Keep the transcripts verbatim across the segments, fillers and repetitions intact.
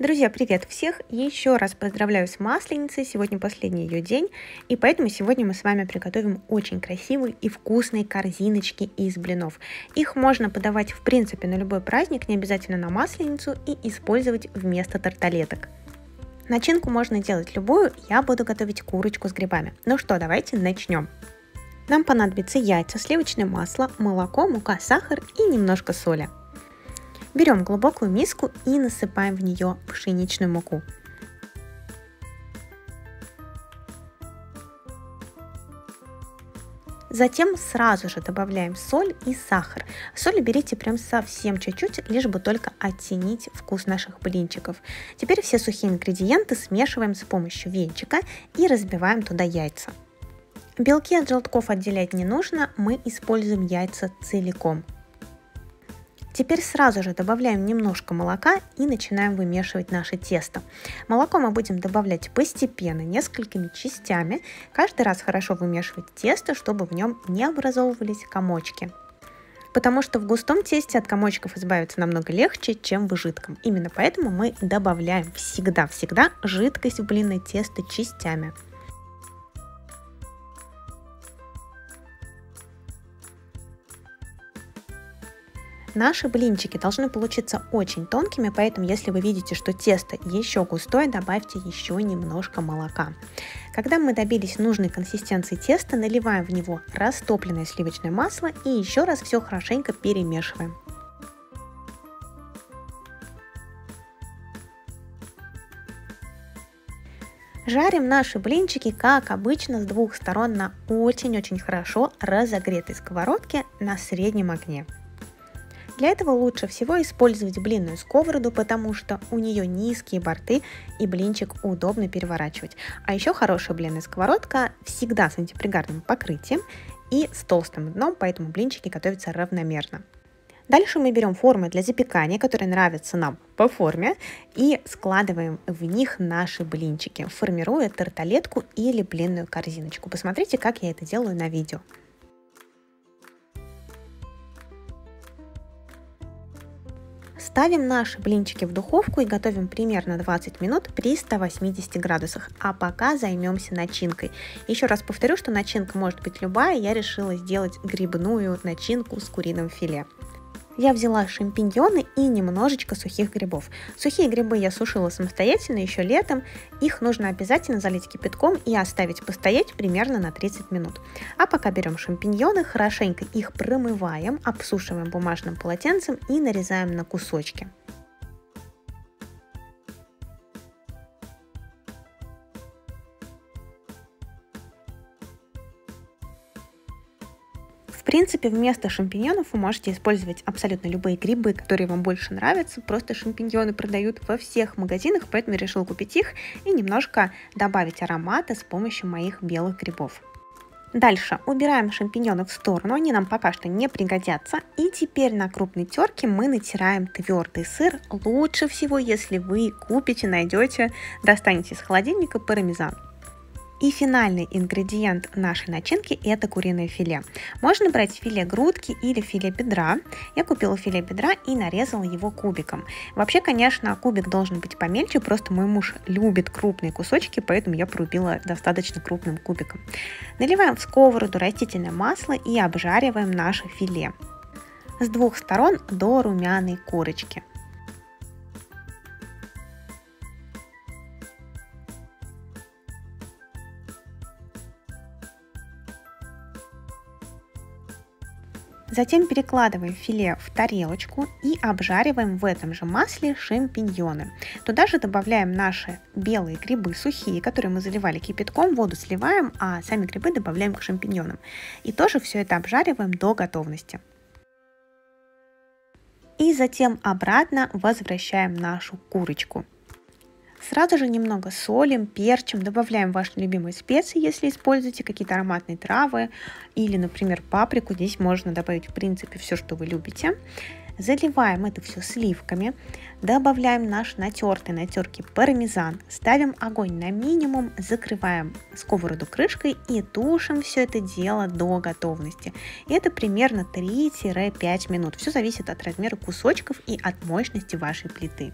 Друзья, привет всех! Еще раз поздравляю с Масленицей, сегодня последний ее день, и поэтому сегодня мы с вами приготовим очень красивые и вкусные корзиночки из блинов. Их можно подавать в принципе на любой праздник, не обязательно на Масленицу, и использовать вместо тарталеток. Начинку можно делать любую, я буду готовить курочку с грибами. Ну что, давайте начнем! Нам понадобится яйца, сливочное масло, молоко, мука, сахар и немножко соли. Берем глубокую миску и насыпаем в нее пшеничную муку. Затем сразу же добавляем соль и сахар. Соли берите прям совсем чуть-чуть, лишь бы только оттенить вкус наших блинчиков. Теперь все сухие ингредиенты смешиваем с помощью венчика и разбиваем туда яйца. Белки от желтков отделять не нужно, мы используем яйца целиком. Теперь сразу же добавляем немножко молока и начинаем вымешивать наше тесто. Молоко мы будем добавлять постепенно, несколькими частями. Каждый раз хорошо вымешивать тесто, чтобы в нем не образовывались комочки. Потому что в густом тесте от комочков избавиться намного легче, чем в жидком. Именно поэтому мы добавляем всегда-всегда жидкость в блинное тесто частями. Наши блинчики должны получиться очень тонкими, поэтому если вы видите, что тесто еще густое, добавьте еще немножко молока. Когда мы добились нужной консистенции теста, наливаем в него растопленное сливочное масло и еще раз все хорошенько перемешиваем. Жарим наши блинчики, как обычно, с двух сторон на очень-очень хорошо разогретой сковородке на среднем огне. Для этого лучше всего использовать блинную сковороду, потому что у нее низкие борты и блинчик удобно переворачивать. А еще хорошая блинная сковородка всегда с антипригарным покрытием и с толстым дном, поэтому блинчики готовятся равномерно. Дальше мы берем формы для запекания, которые нравятся нам по форме, и складываем в них наши блинчики, формируя тарталетку или блинную корзиночку. Посмотрите, как я это делаю на видео. Ставим наши блинчики в духовку и готовим примерно двадцать минут при ста восьмидесяти градусах, а пока займемся начинкой. Еще раз повторю, что начинка может быть любая, я решила сделать грибную начинку с куриным филе. Я взяла шампиньоны и немножечко сухих грибов. Сухие грибы я сушила самостоятельно еще летом, их нужно обязательно залить кипятком и оставить постоять примерно на тридцать минут. А пока берем шампиньоны, хорошенько их промываем, обсушиваем бумажным полотенцем и нарезаем на кусочки. В принципе, вместо шампиньонов вы можете использовать абсолютно любые грибы, которые вам больше нравятся. Просто шампиньоны продают во всех магазинах, поэтому я решила купить их и немножко добавить аромата с помощью моих белых грибов. Дальше убираем шампиньоны в сторону, они нам пока что не пригодятся. И теперь на крупной терке мы натираем твердый сыр. Лучше всего, если вы купите, найдете, достанете из холодильника пармезан. И финальный ингредиент нашей начинки – это куриное филе. Можно брать филе грудки или филе бедра. Я купила филе бедра и нарезала его кубиком. Вообще, конечно, кубик должен быть помельче, просто мой муж любит крупные кусочки, поэтому я порубила достаточно крупным кубиком. Наливаем в сковороду растительное масло и обжариваем наше филе с двух сторон до румяной корочки. Затем перекладываем филе в тарелочку и обжариваем в этом же масле шампиньоны. Туда же добавляем наши белые грибы, сухие, которые мы заливали кипятком, воду сливаем, а сами грибы добавляем к шампиньонам. И тоже все это обжариваем до готовности. И затем обратно возвращаем нашу курочку. Сразу же немного солим, перчим, добавляем ваши любимые специи, если используете какие-то ароматные травы или, например, паприку. Здесь можно добавить, в принципе, все, что вы любите. Заливаем это все сливками, добавляем наш натертый на терке пармезан, ставим огонь на минимум, закрываем сковороду крышкой и тушим все это дело до готовности. Это примерно три-пять минут, все зависит от размера кусочков и от мощности вашей плиты.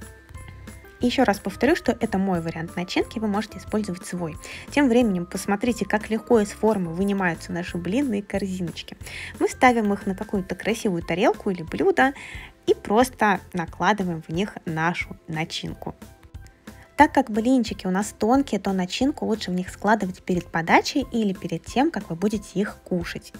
Еще раз повторю, что это мой вариант начинки, вы можете использовать свой. Тем временем посмотрите, как легко из формы вынимаются наши блинные корзиночки. Мы ставим их на какую-то красивую тарелку или блюдо и просто накладываем в них нашу начинку. Так как блинчики у нас тонкие, то начинку лучше в них складывать перед подачей или перед тем, как вы будете их кушать.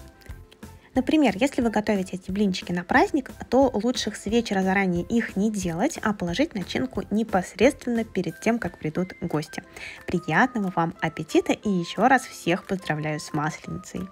Например, если вы готовите эти блинчики на праздник, то лучше с вечера заранее их не делать, а положить начинку непосредственно перед тем, как придут гости. Приятного вам аппетита и еще раз всех поздравляю с Масленицей!